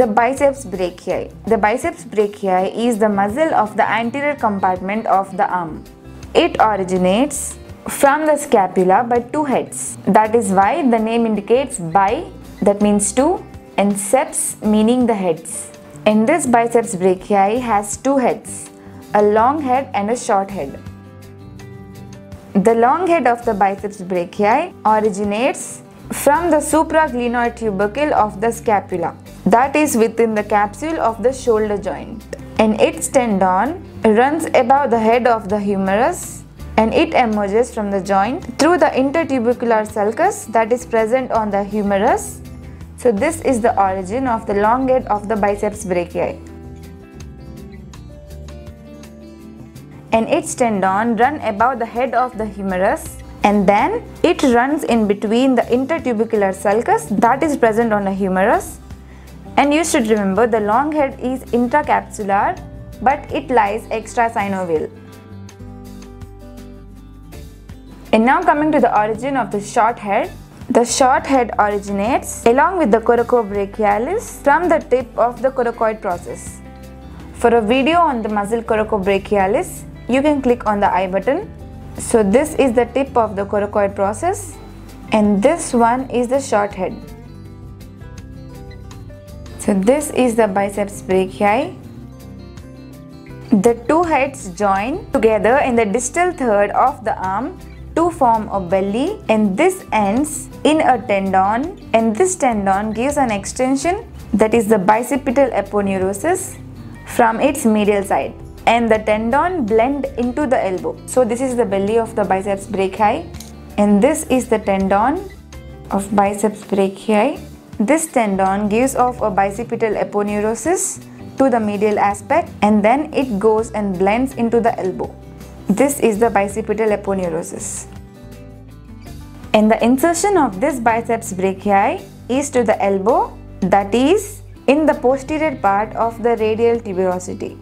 The biceps brachii. The biceps brachii is the muscle of the anterior compartment of the arm. It originates from the scapula by two heads. That is why the name indicates bi, that means two, and seps meaning the heads. And this biceps brachii has two heads, a long head and a short head. The long head of the biceps brachii originates from the supraglenoid tubercle of the scapula, that is within the capsule of the shoulder joint, and its tendon runs above the head of the humerus, and it emerges from the joint through the intertubercular sulcus that is present on the humerus. So this is the origin of the long head of the biceps brachii. And its tendon run above the head of the humerus, and then it runs in between the intertubercular sulcus that is present on the humerus. And you should remember the long head is intracapsular, but it lies extrasynovial. And now coming to the origin of the short head. The short head originates along with the coracobrachialis from the tip of the coracoid process. For a video on the muscle coracobrachialis, you can click on the I button. So this is the tip of the coracoid process, and this one is the short head. So this is the biceps brachii. The two heads join together in the distal third of the arm to form a belly, and this ends in a tendon, and this tendon gives an extension, that is the bicipital aponeurosis, from its medial side. And the tendon blend into the elbow. So this is the belly of the biceps brachii, and this is the tendon of biceps brachii. This tendon gives off a bicipital aponeurosis to the medial aspect, and then it goes and blends into the elbow. This is the bicipital aponeurosis. And the insertion of this biceps brachii is to the elbow, that is in the posterior part of the radial tuberosity.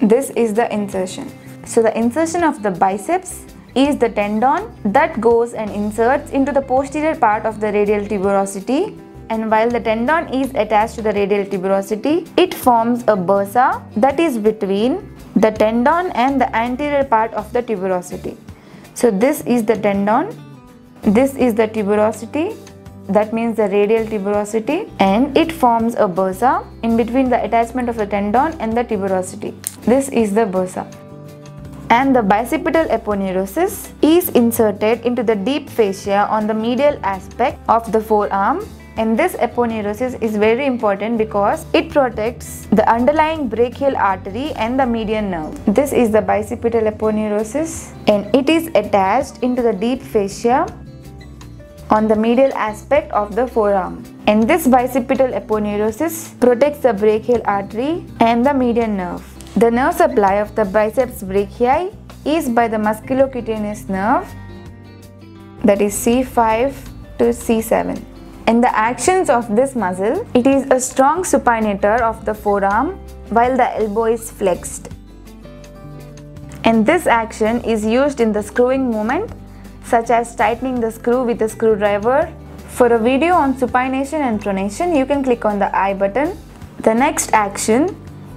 This is the insertion. So the insertion of the biceps is the tendon that goes and inserts into the posterior part of the radial tuberosity, and while the tendon is attached to the radial tuberosity, it forms a bursa that is between the tendon and the anterior part of the tuberosity. So this is the tendon, this is the tuberosity, that means the radial tuberosity, and it forms a bursa in between the attachment of the tendon and the tuberosity. This is the bursa. And the bicipital aponeurosis is inserted into the deep fascia on the medial aspect of the forearm, and this aponeurosis is very important because it protects the underlying brachial artery and the median nerve. This is the bicipital aponeurosis, and it is attached into the deep fascia on the medial aspect of the forearm, and this bicipital aponeurosis protects the brachial artery and the median nerve. The nerve supply of the biceps brachii is by the musculocutaneous nerve, that is C5 to C7. And the actions of this muscle, it is a strong supinator of the forearm while the elbow is flexed. And this action is used in the screwing movement, such as tightening the screw with a screwdriver. For a video on supination and pronation, you can click on the I button. The next action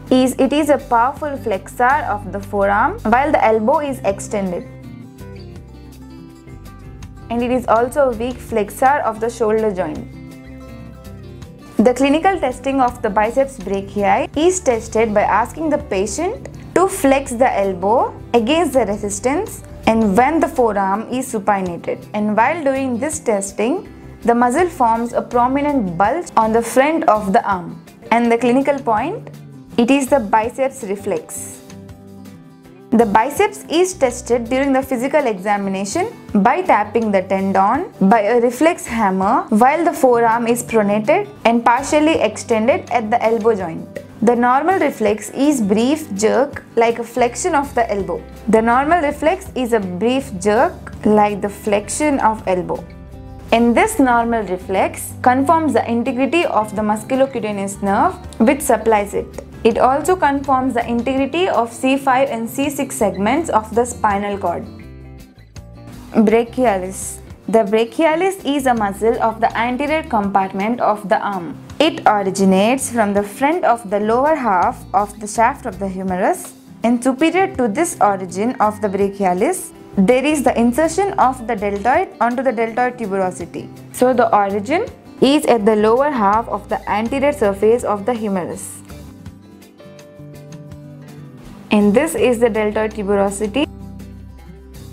is it is a powerful flexor of the forearm while the elbow is extended. And it is also a weak flexor of the shoulder joint. The clinical testing of the biceps brachii is tested by asking the patient to flex the elbow against the resistance and when the forearm is supinated. And while doing this testing, the muscle forms a prominent bulge on the front of the arm. And the clinical point, it is the biceps reflex. The biceps is tested during the physical examination by tapping the tendon by a reflex hammer while the forearm is pronated and partially extended at the elbow joint. The normal reflex is brief jerk like a flexion of the elbow. The normal reflex is a brief jerk like the flexion of elbow. And this normal reflex confirms the integrity of the musculocutaneous nerve which supplies it. It also confirms the integrity of C5 and C6 segments of the spinal cord. Brachialis. The brachialis is a muscle of the anterior compartment of the arm. It originates from the front of the lower half of the shaft of the humerus, and superior to this origin of the brachialis, there is the insertion of the deltoid onto the deltoid tuberosity. So the origin is at the lower half of the anterior surface of the humerus. And this is the deltoid tuberosity,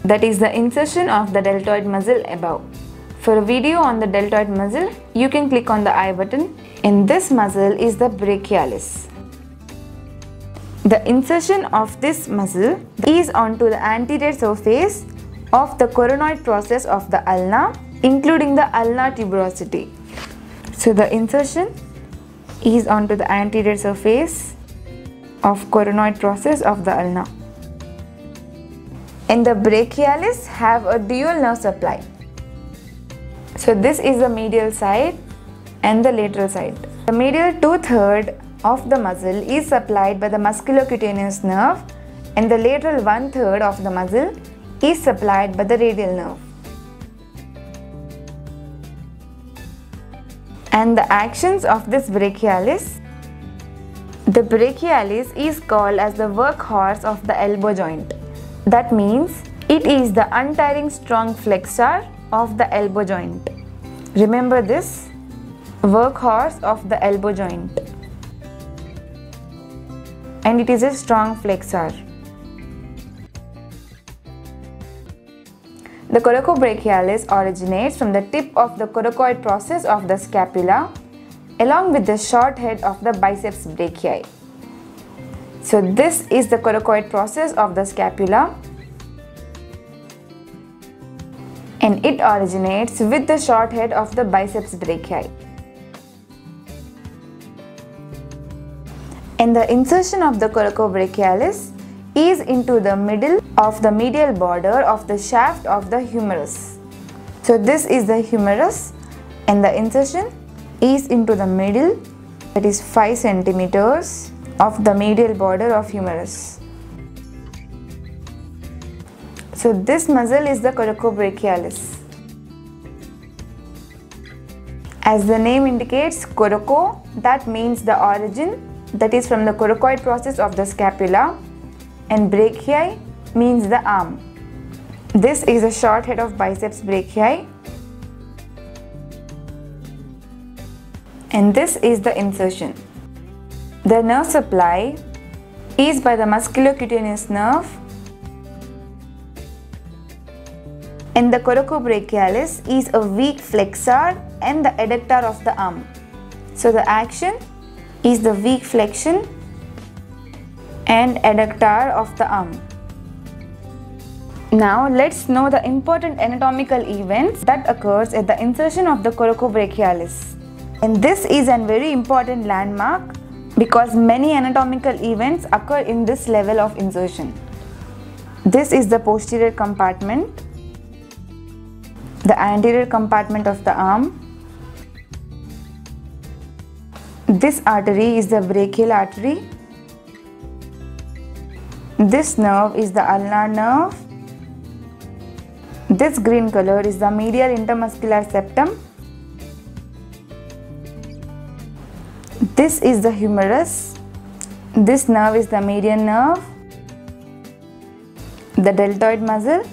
that is the insertion of the deltoid muscle above. For a video on the deltoid muscle, you can click on the I button. And this muscle is the brachialis. The insertion of this muscle is onto the anterior surface of the coronoid process of the ulna, including the ulnar tuberosity. So the insertion is onto the anterior surface of coronoid process of the ulna. And the brachialis have a dual nerve supply. So this is the medial side and the lateral side. The medial two-thirds of the muscle is supplied by the musculocutaneous nerve, and the lateral one-third of the muscle is supplied by the radial nerve. And the actions of this brachialis. The brachialis is called as the workhorse of the elbow joint. That means it is the untiring strong flexor of the elbow joint. Remember this, workhorse of the elbow joint. And it is a strong flexor. The coracobrachialis originates from the tip of the coracoid process of the scapula, along with the short head of the biceps brachii. So this is the coracoid process of the scapula, and it originates with the short head of the biceps brachii. And the insertion of the coracobrachialis is into the middle of the medial border of the shaft of the humerus. So this is the humerus, and the insertion is into the middle, that is 5 centimeters of the medial border of humerus. So this muscle is the coracobrachialis. As the name indicates, coraco, that means the origin, that is from the coracoid process of the scapula, and brachii means the arm. This is a short head of biceps brachii, and this is the insertion. The nerve supply is by the musculocutaneous nerve, and the coracobrachialis is a weak flexor and the adductor of the arm. So the action is the weak flexion and adductor of the arm. Now let's know the important anatomical events that occurs at the insertion of the coracobrachialis. And this is a very important landmark because many anatomical events occur in this level of insertion. This is the posterior compartment, the anterior compartment of the arm. This artery is the brachial artery. This nerve is the ulnar nerve. This green color is the medial intermuscular septum. This is the humerus. This nerve is the median nerve, the deltoid muscle.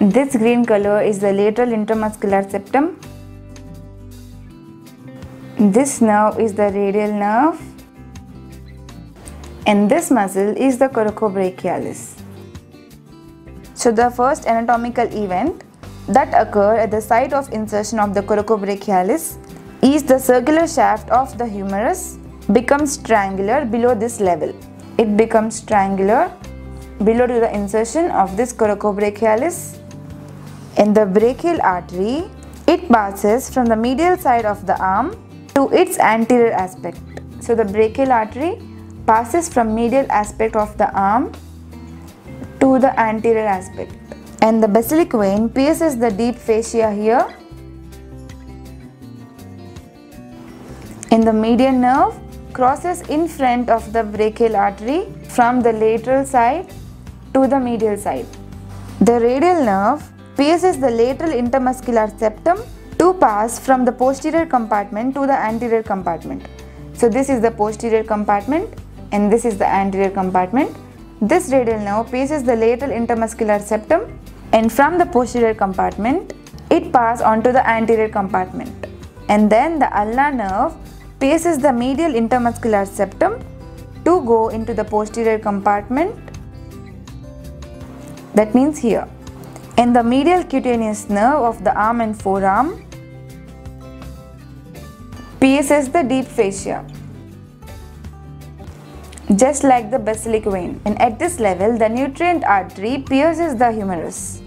This green color is the lateral intermuscular septum. This nerve is the radial nerve, and this muscle is the coracobrachialis. So the first anatomical event that occurs at the site of insertion of the coracobrachialis is the circular shaft of the humerus becomes triangular below this level. It becomes triangular below to the insertion of this coracobrachialis, and the brachial artery, it passes from the medial side of the arm to its anterior aspect. So the brachial artery passes from medial aspect of the arm to the anterior aspect, and the basilic vein pierces the deep fascia here, and the median nerve crosses in front of the brachial artery from the lateral side to the medial side. The radial nerve pierces the lateral intermuscular septum to pass from the posterior compartment to the anterior compartment. So this is the posterior compartment and this is the anterior compartment. This radial nerve pierces the lateral intermuscular septum and from the posterior compartment it passes onto the anterior compartment. And then the ulnar nerve pierces the medial intermuscular septum to go into the posterior compartment, that means here. And the medial cutaneous nerve of the arm and forearm pierces the deep fascia, just like the basilic vein. And at this level, the nutrient artery pierces the humerus.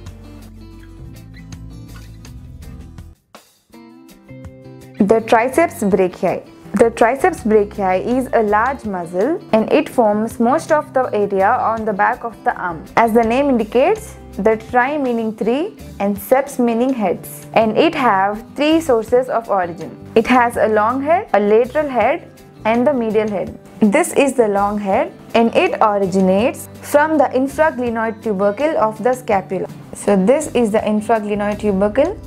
The triceps brachii. The triceps brachii is a large muscle and it forms most of the area on the back of the arm. As the name indicates, the tri meaning three and seps meaning heads. And it have three sources of origin. It has a long head, a lateral head and the medial head. This is the long head and it originates from the infraglenoid tubercle of the scapula. So this is the infraglenoid tubercle.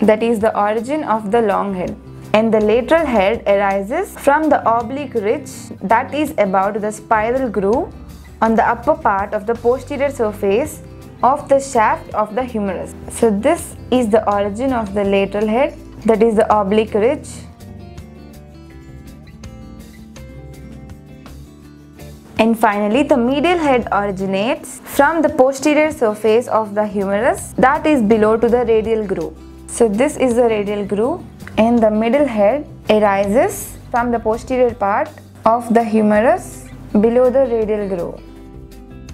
That is the origin of the long head. And the lateral head arises from the oblique ridge that is about the spiral groove on the upper part of the posterior surface of the shaft of the humerus. So this is the origin of the lateral head, that is the oblique ridge. And finally, the medial head originates from the posterior surface of the humerus that is below to the radial groove. So this is the radial groove, and the middle head arises from the posterior part of the humerus below the radial groove.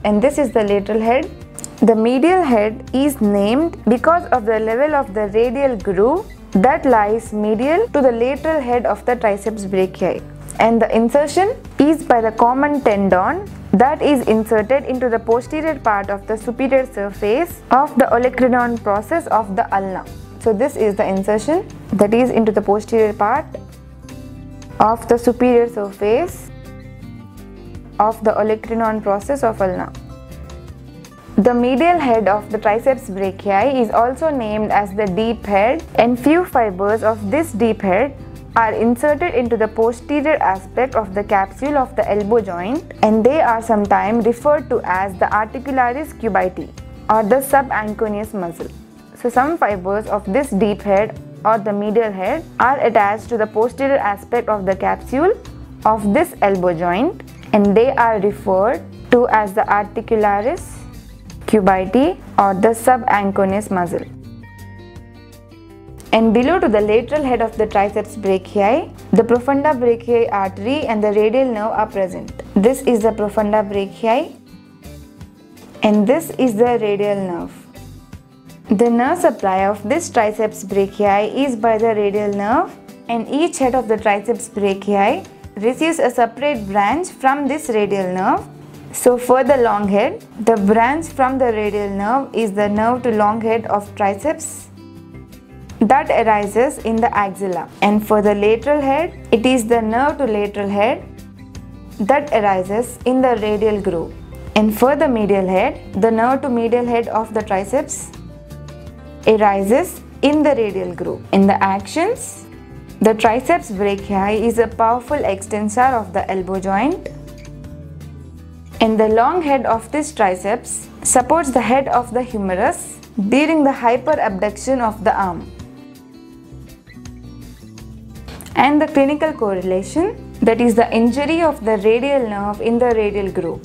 And this is the lateral head. The medial head is named because of the level of the radial groove that lies medial to the lateral head of the triceps brachii. And the insertion is by the common tendon that is inserted into the posterior part of the superior surface of the olecranon process of the ulna. So this is the insertion, that is into the posterior part of the superior surface of the olecranon process of ulna. The medial head of the triceps brachii is also named as the deep head, and few fibers of this deep head are inserted into the posterior aspect of the capsule of the elbow joint, and they are sometimes referred to as the articularis cubiti or the subanconeus muscle. So some fibers of this deep head or the medial head are attached to the posterior aspect of the capsule of this elbow joint, and they are referred to as the articularis cubiti or the subanconeus muscle. And below to the lateral head of the triceps brachii, the profunda brachii artery and the radial nerve are present. This is the profunda brachii and this is the radial nerve. The nerve supply of this triceps brachii is by the radial nerve, and each head of the triceps brachii receives a separate branch from this radial nerve. So for the long head, the branch from the radial nerve is the nerve to long head of triceps that arises in the axilla, and for the lateral head it is the nerve to lateral head that arises in the radial groove, and for the medial head the nerve to medial head of the triceps arises in the radial groove. In the actions, the triceps brachii is a powerful extensor of the elbow joint, and the long head of this triceps supports the head of the humerus during the hyperabduction of the arm. And the clinical correlation, that is the injury of the radial nerve in the radial groove.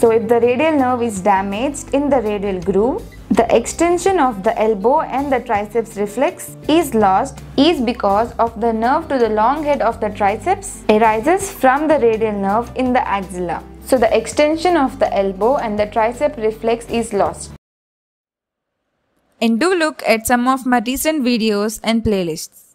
So if the radial nerve is damaged in the radial groove, the extension of the elbow and the triceps reflex is lost is because of the nerve to the long head of the triceps arises from the radial nerve in the axilla. So the extension of the elbow and the tricep reflex is lost. And do look at some of my recent videos and playlists.